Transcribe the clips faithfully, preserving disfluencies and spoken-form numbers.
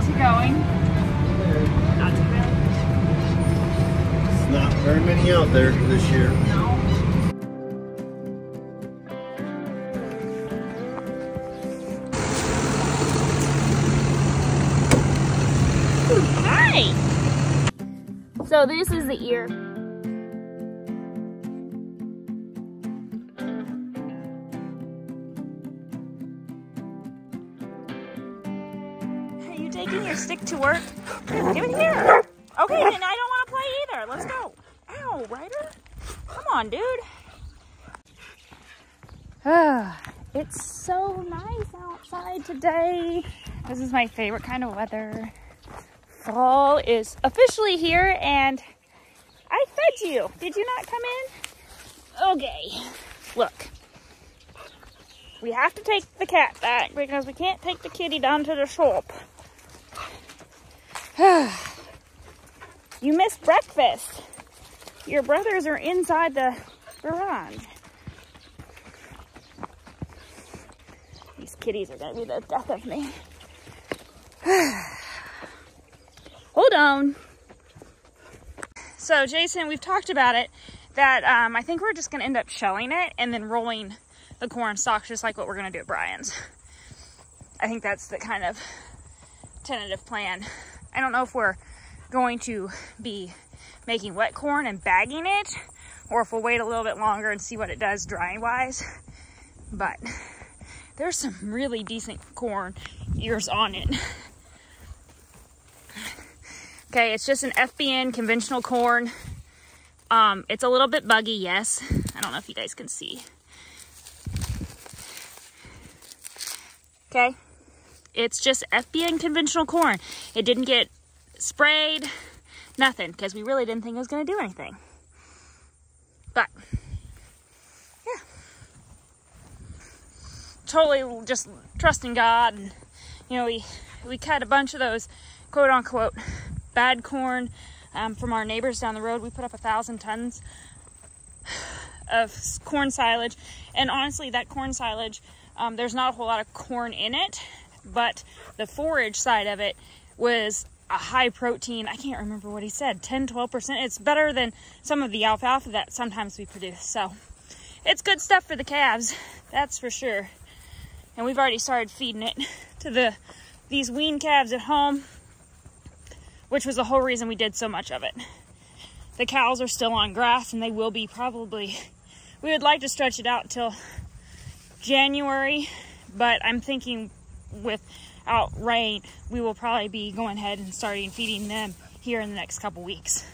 How's it going? Not too bad. It's not very many out there this year. No. Hi! So this is the ear. Taking your stick to work. Give it here. Okay, and I don't want to play either. Let's go. Ow, Ryder. Come on, dude. Ah, it's so nice outside today. This is my favorite kind of weather. Fall is officially here, and I fed you. Did you not come in? Okay. Look. We have to take the cat back because we can't take the kitty down to the shop. You missed breakfast. Your brothers are inside the garage. These kitties are gonna be the death of me. Hold on. So Jason, we've talked about it, that um, I think we're just gonna end up shelling it and then rolling the corn stalks just like what we're gonna do at Brian's. I think that's the kind of tentative plan. I don't know if we're going to be making wet corn and bagging it, or if we'll wait a little bit longer and see what it does drying-wise. But there's some really decent corn ears on it. Okay, it's just an F B N conventional corn. Um, it's a little bit buggy, yes. I don't know if you guys can see. Okay. It's just F B N conventional corn. It didn't get sprayed, nothing, because we really didn't think it was going to do anything. But, yeah. Totally just trusting God. And, you know, we, we cut a bunch of those quote-unquote bad corn um, from our neighbors down the road. We put up a thousand tons of corn silage. And honestly, that corn silage, um, there's not a whole lot of corn in it. But the forage side of it was a high protein, I can't remember what he said, ten, twelve percent. It's better than some of the alfalfa that sometimes we produce. So it's good stuff for the calves, that's for sure. And we've already started feeding it to the these weaned calves at home, which was the whole reason we did so much of it. The cows are still on grass, and they will be probably, we would like to stretch it out till January, but I'm thinking without rain, we will probably be going ahead and starting feeding them here in the next couple weeks.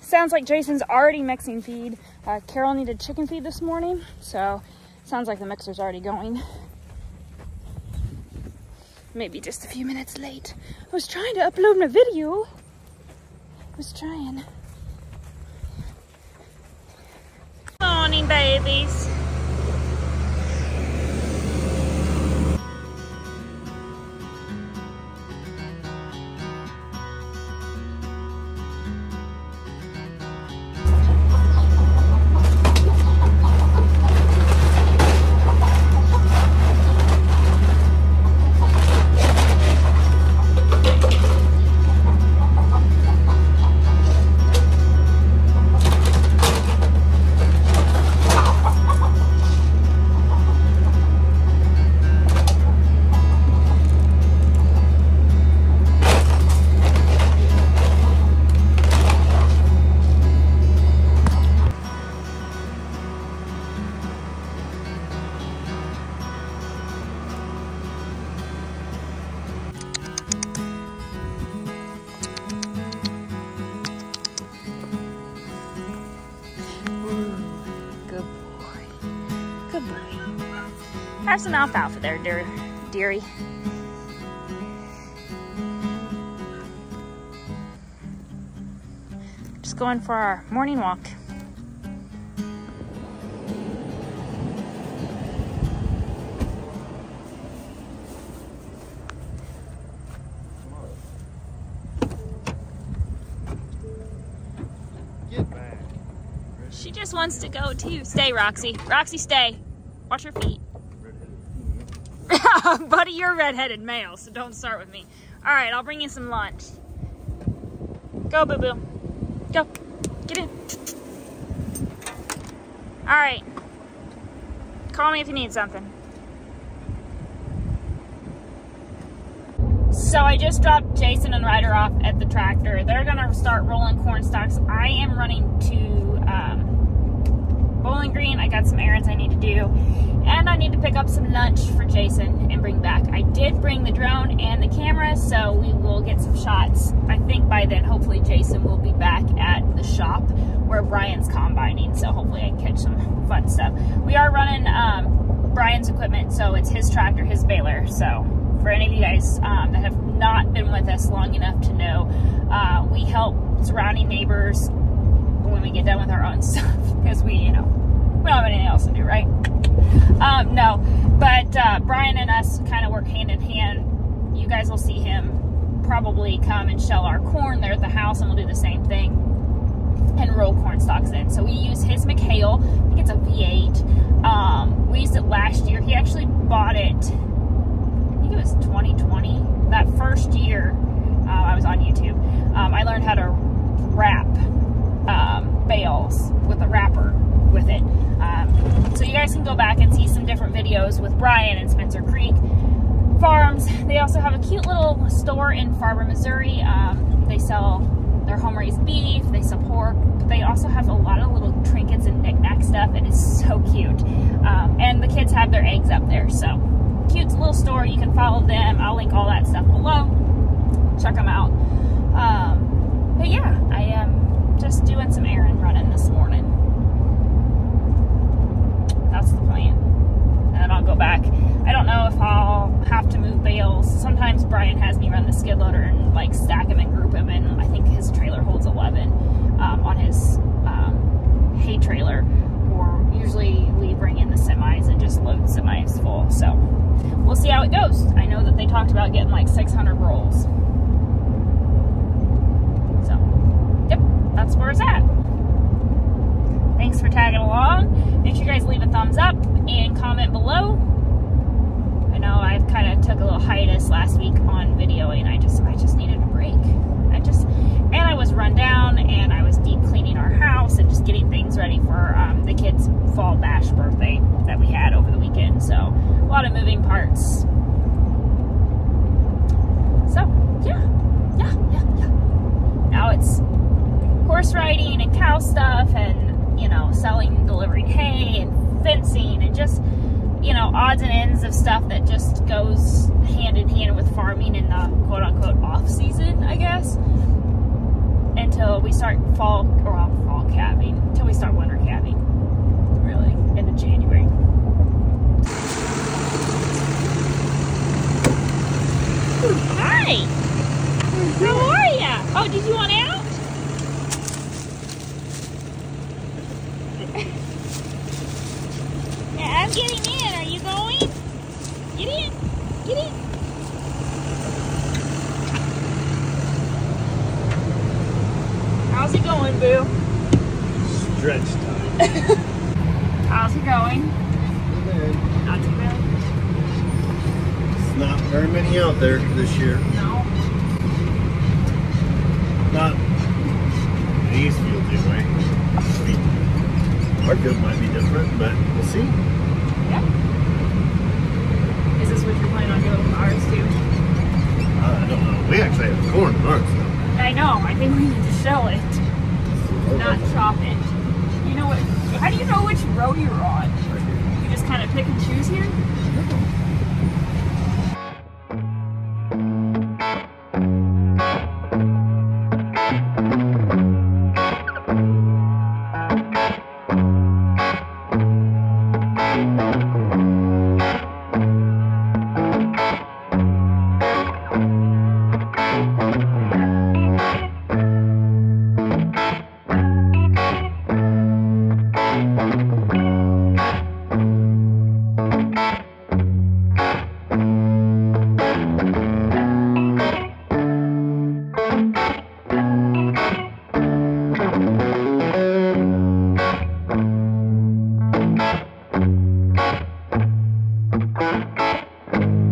Sounds like Jason's already mixing feed. Uh, Carol needed chicken feed this morning, so sounds like the mixer's already going. Maybe just a few minutes late. I was trying to upload my video. I was trying. Good morning, babies. Have some alfalfa there, dear, dearie. Just going for our morning walk. Get back. She just wants to go too. Stay, Roxy. Roxy, stay. Watch her feet. Buddy, you're a redheaded male, so don't start with me. All right, I'll bring you some lunch. Go, boo-boo. Go. Get in. All right. Call me if you need something. So I just dropped Jason and Ryder off at the tractor. They're going to start rolling corn stalks. I am running to um, Bowling Green. I got some errands I need to do. And I need to pick up some lunch for Jason and bring back. I did bring the drone and the camera, so we will get some shots. I think by then, hopefully Jason will be back at the shop where Brian's combining, so hopefully I can catch some fun stuff. We are running um, Brian's equipment, so it's his tractor, his baler, so... For any of you guys um, that have not been with us long enough to know, uh, we help surrounding neighbors when we get done with our own stuff because we, you know, we don't have anything else to do, right? Um, no, but uh, Brian and us kind of work hand in hand. You guys will see him probably come and shell our corn there at the house, and we'll do the same thing and roll corn stalks in. So we use his McHale. I think it's a V eight. Um, we used it last year. He actually bought it. It was twenty twenty, that first year uh, I was on YouTube. um, I learned how to wrap um, bales with a wrapper with it, um, so you guys can go back and see some different videos with Brian and Spencer Creek Farms. They also have a cute little store in Farber, Missouri. Um, they sell their home-raised beef, they sell pork, but they also have a lot of little trinkets and knick-knack stuff, and it's so cute. Um, and the kids have their eggs up there, so cute little store. You can follow them. I'll link all that stuff below. Check them out. Um, but yeah, I am just doing some errand running this morning. That's the plan. And then I'll go back. I don't know if I'll have to move bales. Sometimes Brian has me run the skid loader and like stack them and group them, and I think his trailer holds eleven um, on his um, hay trailer. Or usually we bring in the semis and just load semis full. So we'll see how it goes. I know that they talked about getting like six hundred rolls. So, yep, that's where it's at. Thanks for tagging along. Make sure you guys leave a thumbs up and comment below. I know I've kind of took a little hiatus last week on videoing. I just, I just needed a break. I just, and I was run down, and I was deep cleaning our house and just getting things ready for um, the kids' fall bash birthday that we had over the weekend. So a lot of moving parts. So yeah, yeah, yeah, yeah. Now it's horse riding and cow stuff, and you know, selling and delivering hay and fencing and just, you know, odds and ends of stuff that just goes hand in hand with farming in the quote unquote off season, I guess, until we start fall or well, fall calving, until we start winter calving, really, into January. Hi, how are ya? Oh, did you want out? Yeah, I'm getting in. Are you going? Get in, get in. How's it going, boo? Stretch time. How's it going? Not too bad. Not too bad. It's not very many out there this year. No. Not in these fields anyway. Our field might be different, but we'll see. Yeah. Is this what you're planning on doing with ours too? Uh, I don't know. We actually have corn in ours. I know. I think we need to shell it, not chop it. You know what? How do you know which road you're on? You just kind of pick and choose here? Thank you.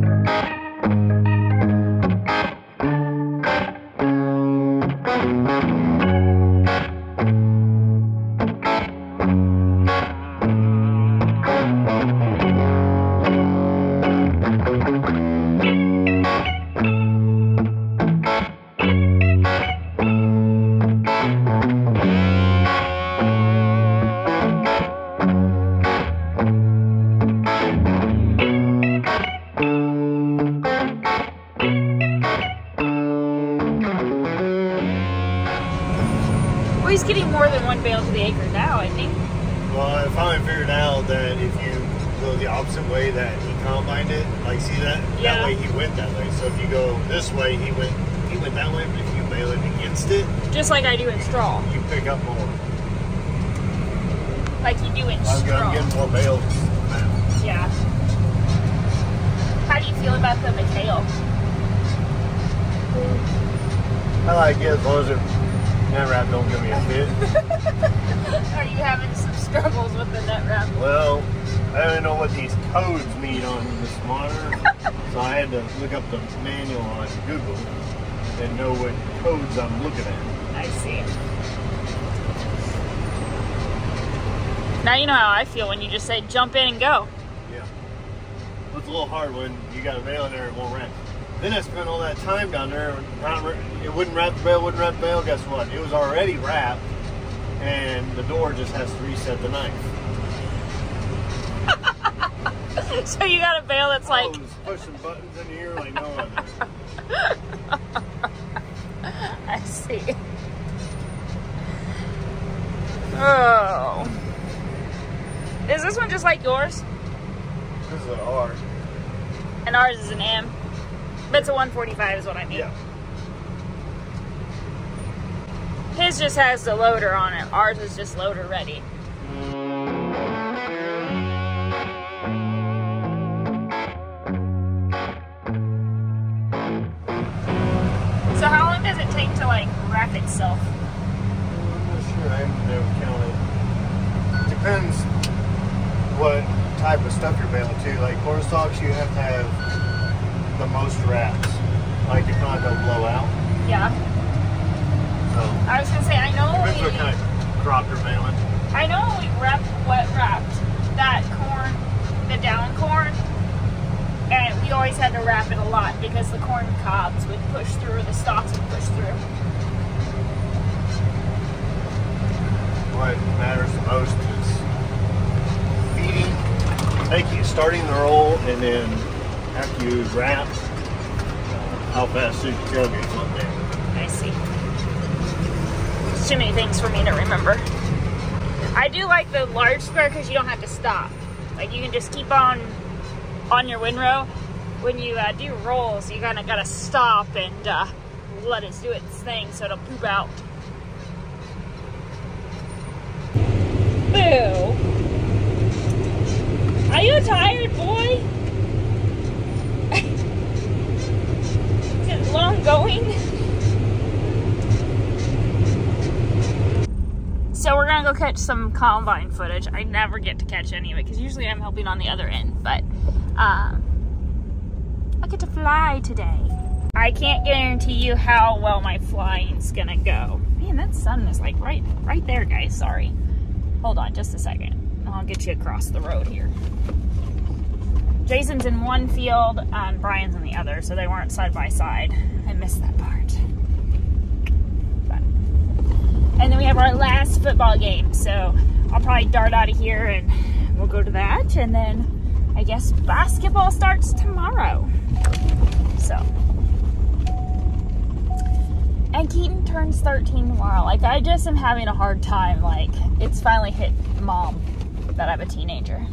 more than one bale to the acre now, I think. Well, I finally figured out that if you go the opposite way that he combined it, like see that? Yeah. That way he went that way. So if you go this way, he went he went that way, but if you bale it against it. Just like I do in straw. You pick up more. Like you do in I'm straw. I'm getting more bales. Yeah. How do you feel about the McHale? I like it as long as the nut wrap don't give me a fit. Are you having some struggles with the nut wrap? Well, I don't know what these codes mean on this monitor, so I had to look up the manual on Google and know what codes I'm looking at. I see. Now you know how I feel when you just say jump in and go. Yeah. It's a little hard when you got a bale in there, it won't wrap. Then I spent all that time down there, it wouldn't wrap the bale, wouldn't wrap the bale, guess what? It was already wrapped, and the door just has to reset the knife. So you got a bale that's like... I was pushing buttons in here like no other. I see. Oh. Is this one just like yours? This is an R. And ours is an M. But it's a one forty-five is what I mean. Yeah. His just has the loader on it. Ours is just loader ready. So how long does it take to like wrap itself? I'm not sure. I haven't been able to count it. Depends what type of stuff you're bailing to. Like corn stalks, you have to have the most wraps, like if not they'll blow out. Yeah. So I was gonna say I know we what kind of crop you're bailing. I know we wrapped wet wrapped that corn, the down corn, and we always had to wrap it a lot because the corn cobs would push through, the stalks would push through. What matters the most is feeding, making, starting the roll, and then after you wrap, uh, how fast is your tailgate on there? I see. It's too many things for me to remember. I do like the large square because you don't have to stop. Like you can just keep on on your windrow. When you uh, do rolls, you kind of gotta stop and uh, let it do its thing so it'll poop out. Boo! Are you tired, boy? Long going. So we're gonna go catch some combine footage. I never get to catch any of it because usually I'm helping on the other end, but um, I get to fly today. I can't guarantee you how well my flying's gonna go. Man, that sun is like right, right there, guys. Sorry. Hold on, just a second. I'll get you across the road here. Jason's in one field, um, Brian's in the other, so they weren't side by side. I missed that part. But. And then we have our last football game, so I'll probably dart out of here and we'll go to that. And then I guess basketball starts tomorrow. So. And Keaton turns thirteen tomorrow. Like, I just am having a hard time. Like, it's finally hit mom that I'm a teenager,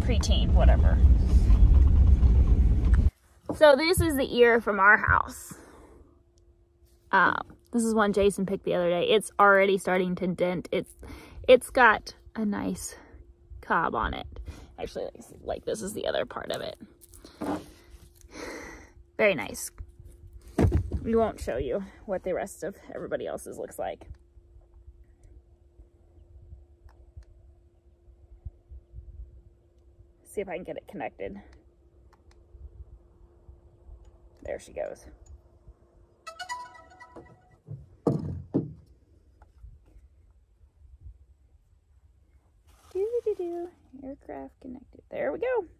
preteen, whatever. So this is the ear from our house. Um, this is one Jason picked the other day. It's already starting to dent. It's it's got a nice cob on it. Actually, like, like this is the other part of it. Very nice. We won't show you what the rest of everybody else's looks like. See if I can get it connected. There she goes. Doo-doo-doo. Aircraft connected. There we go.